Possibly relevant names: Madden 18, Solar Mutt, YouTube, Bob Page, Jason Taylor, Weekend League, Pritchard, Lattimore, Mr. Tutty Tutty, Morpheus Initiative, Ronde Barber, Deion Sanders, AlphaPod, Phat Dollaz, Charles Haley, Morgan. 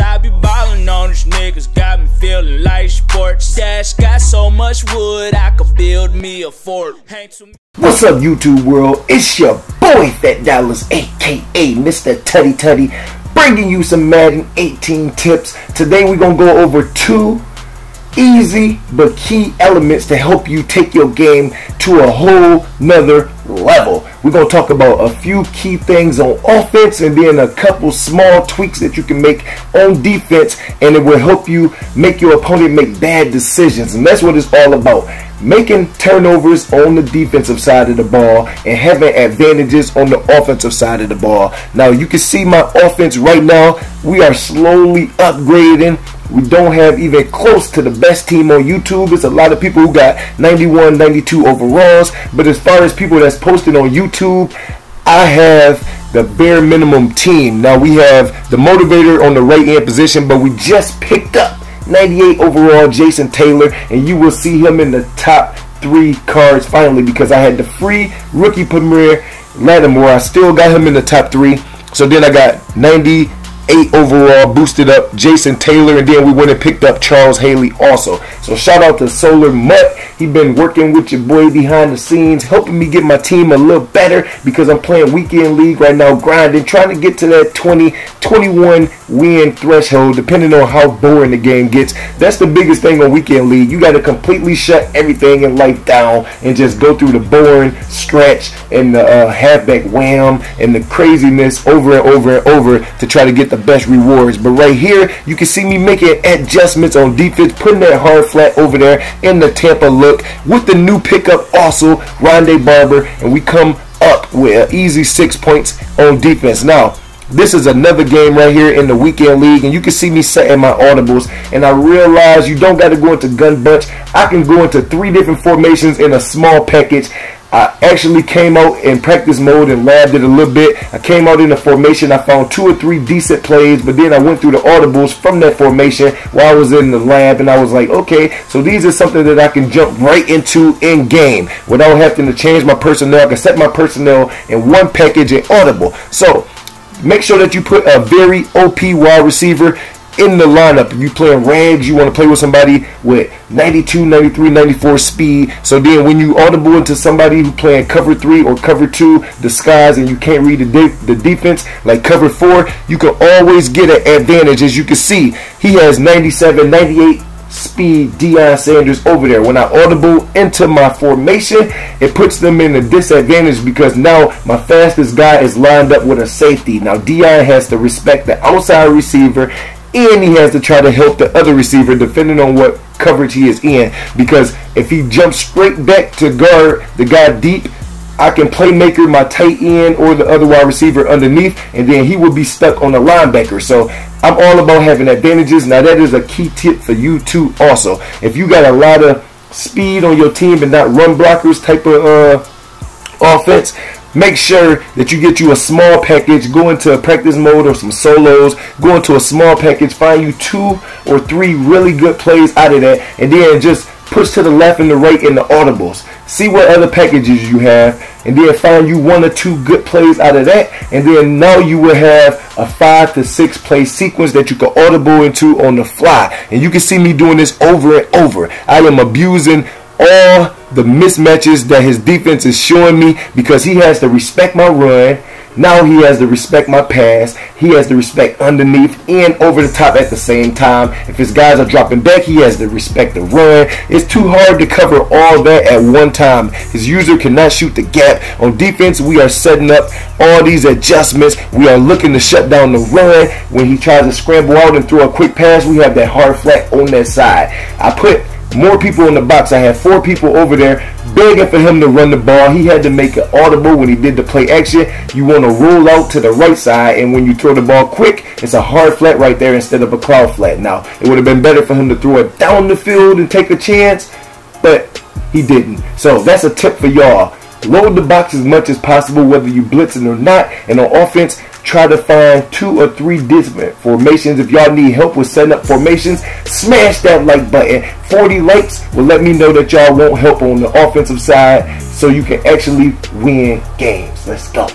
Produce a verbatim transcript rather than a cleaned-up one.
I be ballin' on these niggas, got me feelin' like sports. Dash got so much wood, I could build me a fort. What's up, YouTube world? It's your boy Phat Dollaz, aka Mister Tutty Tutty, bringing you some Madden eighteen tips. Today we're gonna go over two easy but key elements to help you take your game to a whole nother level. We're going to talk about a few key things on offense and then a couple small tweaks that you can make on defense, and it will help you make your opponent make bad decisions. And that's what it's all about, making turnovers on the defensive side of the ball and having advantages on the offensive side of the ball. Now you can see my offense right now, we are slowly upgrading. We don't have even close to the best team on YouTube. It's a lot of people who got ninety-one, ninety-two overalls. But as far as people that's posted on YouTube, I have the bare minimum team. Now we have the motivator on the right end position, but we just picked up ninety-eight overall Jason Taylor, and you will see him in the top three cards finally because I had the free rookie premier Lattimore. I still got him in the top three. So then I got ninety-eight overall boosted up Jason Taylor, and then we went and picked up Charles Haley also. So shout out to Solar Mutt. He been working with your boy behind the scenes, helping me get my team a little better because I'm playing Weekend League right now, grinding, trying to get to that twenty, twenty-one win threshold depending on how boring the game gets. That's the biggest thing on Weekend League. You got to completely shut everything in life down and just go through the boring stretch and the uh, halfback wham and the craziness over and over and over to try to get the best rewards. But right here you can see me making adjustments on defense, putting that hard flat over there in the Tampa look with the new pickup also Ronde Barber, and we come up with an easy six points on defense. Now this is another game right here in the Weekend League, and you can see me setting my audibles, and I realize you don't got to go into gun bunch. I can go into three different formations in a small package. I actually came out in practice mode and labbed it a little bit. I came out in the formation. I found two or three decent plays, but then I went through the audibles from that formation while I was in the lab, and I was like, okay, so these are something that I can jump right into in game without having to change my personnel. I can set my personnel in one package and audible. So make sure that you put a very O P wide receiver in the lineup. If you playing rags, you want to play with somebody with ninety-two, ninety-three, ninety-four speed. So then when you audible into somebody who playing cover three or cover two disguise and you can't read the, de the defense like cover four, you can always get an advantage. As you can see, he has ninety-seven, ninety-eight speed Deion Sanders over there. When I audible into my formation, it puts them in a disadvantage because now my fastest guy is lined up with a safety. Now Deion has to respect the outside receiver, and he has to try to help the other receiver depending on what coverage he is in, because if he jumps straight back to guard the guy deep, I can playmaker my tight end or the other wide receiver underneath, and then he will be stuck on the linebacker. So I'm all about having advantages. Now that is a key tip for you too also. If you got a lot of speed on your team and not run blockers type of uh, offense, make sure that you get you a small package, go into a practice mode or some solos, go into a small package, find you two or three really good plays out of that, and then just push to the left and the right in the audibles. See what other packages you have, and then find you one or two good plays out of that, and then now you will have a five to six play sequence that you can audible into on the fly. And you can see me doing this over and over. I am abusing all the mismatches that his defense is showing me because he has to respect my run. Now he has to respect my pass. He has to respect underneath and over the top at the same time. If his guys are dropping back, he has to respect the run. It's too hard to cover all that at one time. His user cannot shoot the gap. On defense, we are setting up all these adjustments. We are looking to shut down the run. When he tries to scramble out and throw a quick pass, we have that hard flat on that side. I put more people in the box. I had four people over there begging for him to run the ball. He had to make it audible when he did the play action. You want to roll out to the right side, and when you throw the ball quick, it's a hard flat right there instead of a cloud flat. Now, it would have been better for him to throw it down the field and take a chance, but he didn't. So that's a tip for y'all. Load the box as much as possible, whether you blitzing or not, and on offense, try to find two or three different formations. If y'all need help with setting up formations, smash that like button. forty likes will let me know that y'all want help on the offensive side so you can actually win games. Let's go.